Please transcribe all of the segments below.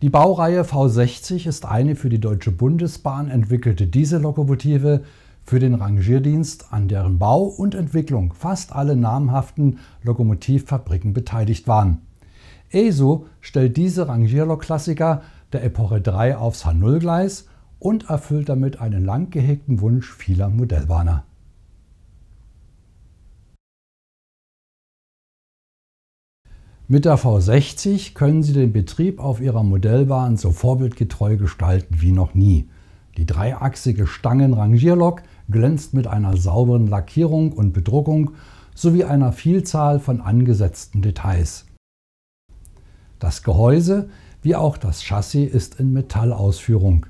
Die Baureihe V60 ist eine für die Deutsche Bundesbahn entwickelte Diesellokomotive für den Rangierdienst, an deren Bau und Entwicklung fast alle namhaften Lokomotivfabriken beteiligt waren. ESU stellt diese Rangierlokklassiker der Epoche 3 aufs H0-Gleis und erfüllt damit einen lang gehegten Wunsch vieler Modellbahner. Mit der V60 können Sie den Betrieb auf Ihrer Modellbahn so vorbildgetreu gestalten wie noch nie. Die dreiachsige Stangenrangierlok glänzt mit einer sauberen Lackierung und Bedruckung sowie einer Vielzahl von angesetzten Details. Das Gehäuse wie auch das Chassis ist in Metallausführung.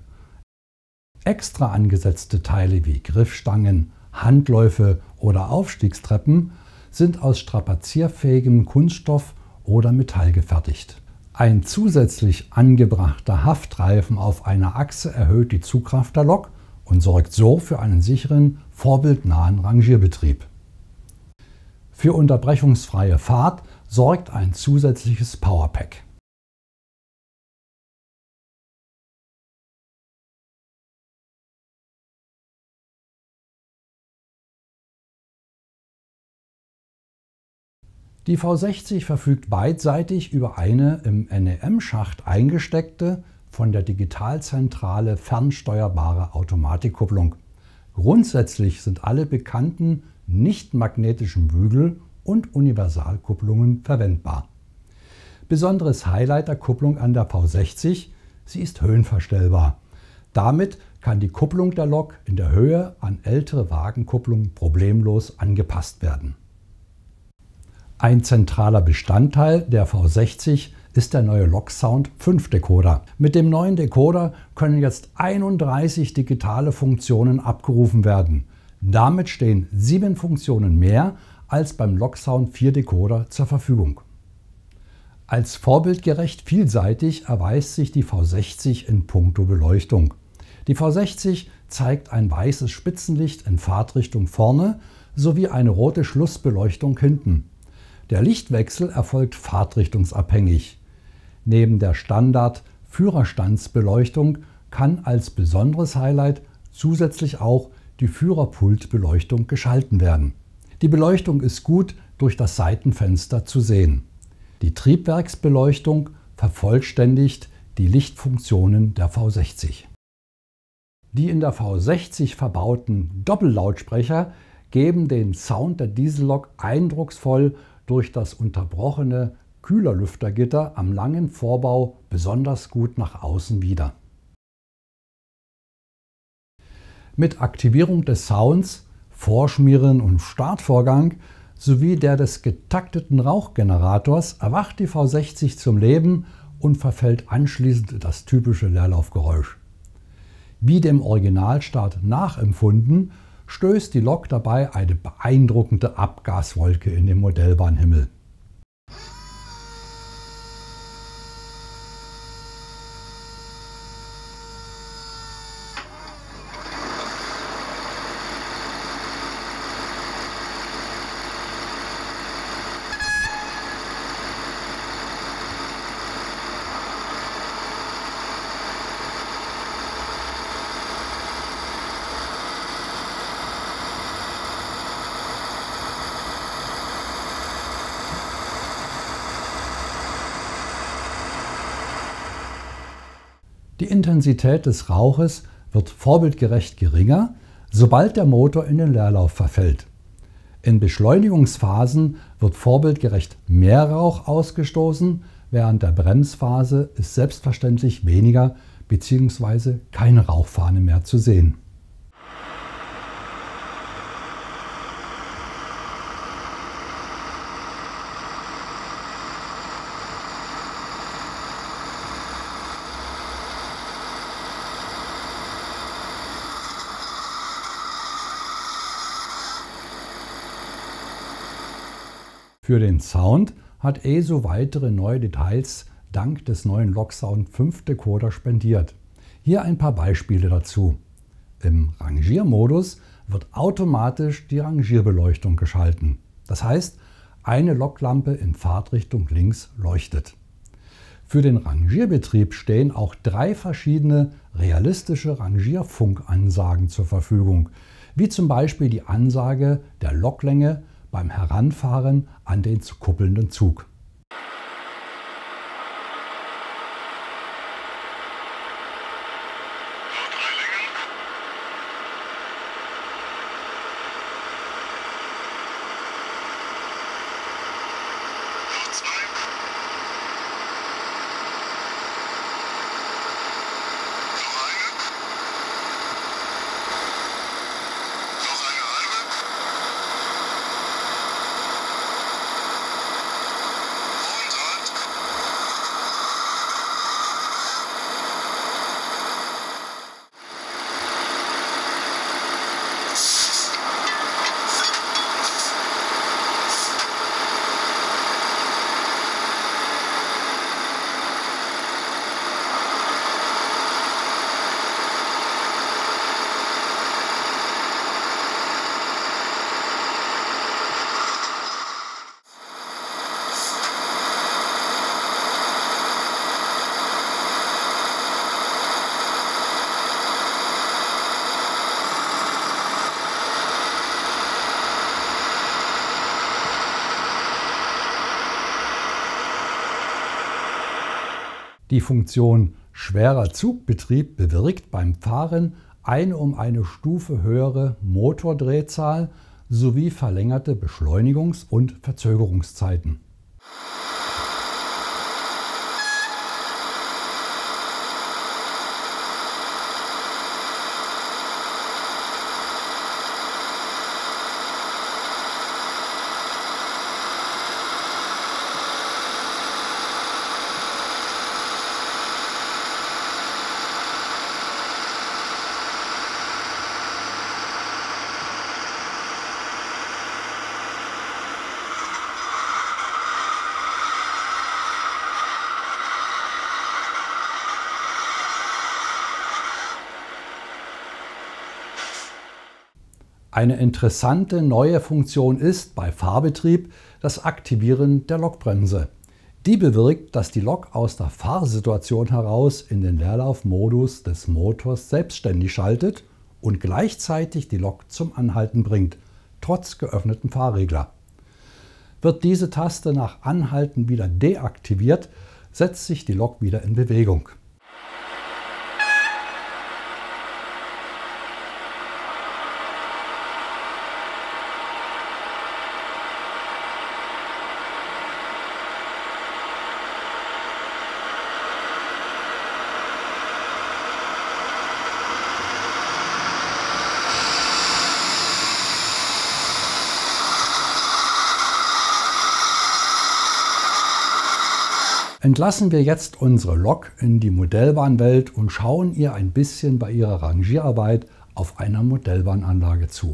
Extra angesetzte Teile wie Griffstangen, Handläufe oder Aufstiegstreppen sind aus strapazierfähigem Kunststoff oder Metall gefertigt. Ein zusätzlich angebrachter Haftreifen auf einer Achse erhöht die Zugkraft der Lok und sorgt so für einen sicheren, vorbildnahen Rangierbetrieb. Für unterbrechungsfreie Fahrt sorgt ein zusätzliches Powerpack. Die V60 verfügt beidseitig über eine im NEM-Schacht eingesteckte, von der Digitalzentrale fernsteuerbare Automatikkupplung. Grundsätzlich sind alle bekannten nicht-magnetischen Bügel und Universalkupplungen verwendbar. Besonderes Highlight der Kupplung an der V60: Sie ist höhenverstellbar. Damit kann die Kupplung der Lok in der Höhe an ältere Wagenkupplungen problemlos angepasst werden. Ein zentraler Bestandteil der V60 ist der neue Loksound 5-Decoder. Mit dem neuen Decoder können jetzt 31 digitale Funktionen abgerufen werden. Damit stehen 7 Funktionen mehr als beim Loksound 4-Decoder zur Verfügung. Als vorbildgerecht vielseitig erweist sich die V60 in puncto Beleuchtung. Die V60 zeigt ein weißes Spitzenlicht in Fahrtrichtung vorne sowie eine rote Schlussbeleuchtung hinten. Der Lichtwechsel erfolgt fahrtrichtungsabhängig. Neben der Standard-Führerstandsbeleuchtung kann als besonderes Highlight zusätzlich auch die Führerpultbeleuchtung geschalten werden. Die Beleuchtung ist gut durch das Seitenfenster zu sehen. Die Triebwerksbeleuchtung vervollständigt die Lichtfunktionen der V60. Die in der V60 verbauten Doppellautsprecher geben den Sound der Diesellok eindrucksvoll durch das unterbrochene Kühlerlüftergitter am langen Vorbau besonders gut nach außen wieder. Mit Aktivierung des Sounds, Vorschmieren und Startvorgang sowie der des getakteten Rauchgenerators erwacht die V60 zum Leben und verfällt anschließend das typische Leerlaufgeräusch. Wie dem Originalstart nachempfunden, stößt die Lok dabei eine beeindruckende Abgaswolke in den Modellbahnhimmel. Die Intensität des Rauches wird vorbildgerecht geringer, sobald der Motor in den Leerlauf verfällt. In Beschleunigungsphasen wird vorbildgerecht mehr Rauch ausgestoßen, während der Bremsphase ist selbstverständlich weniger bzw. keine Rauchfahne mehr zu sehen. Für den Sound hat ESU weitere neue Details dank des neuen Loksound 5-Decoder spendiert. Hier ein paar Beispiele dazu. Im Rangiermodus wird automatisch die Rangierbeleuchtung geschalten. Das heißt, eine Loklampe in Fahrtrichtung links leuchtet. Für den Rangierbetrieb stehen auch drei verschiedene realistische Rangierfunkansagen zur Verfügung, wie zum Beispiel die Ansage der Loklänge beim Heranfahren an den zu kuppelnden Zug. Die Funktion schwerer Zugbetrieb bewirkt beim Fahren eine um eine Stufe höhere Motordrehzahl sowie verlängerte Beschleunigungs- und Verzögerungszeiten. Eine interessante neue Funktion ist bei Fahrbetrieb das Aktivieren der Lokbremse. Die bewirkt, dass die Lok aus der Fahrsituation heraus in den Leerlaufmodus des Motors selbstständig schaltet und gleichzeitig die Lok zum Anhalten bringt, trotz geöffnetem Fahrregler. Wird diese Taste nach Anhalten wieder deaktiviert, setzt sich die Lok wieder in Bewegung. Entlassen wir jetzt unsere Lok in die Modellbahnwelt und schauen ihr ein bisschen bei ihrer Rangierarbeit auf einer Modellbahnanlage zu.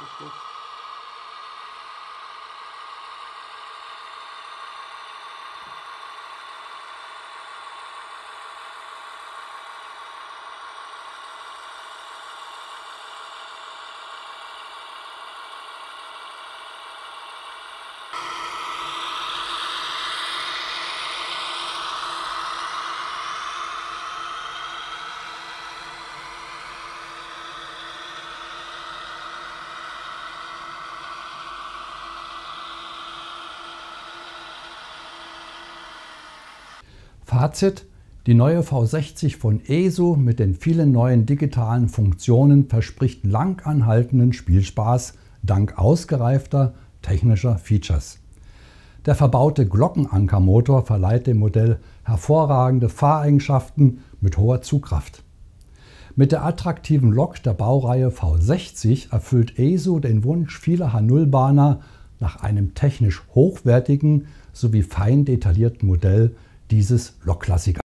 Schluss. Fazit: Die neue V60 von ESU mit den vielen neuen digitalen Funktionen verspricht lang anhaltenden Spielspaß dank ausgereifter technischer Features. Der verbaute Glockenankermotor verleiht dem Modell hervorragende Fahreigenschaften mit hoher Zugkraft. Mit der attraktiven Lok der Baureihe V60 erfüllt ESU den Wunsch vieler H0-Bahner nach einem technisch hochwertigen sowie fein detaillierten Modell dieses Lokklassikers.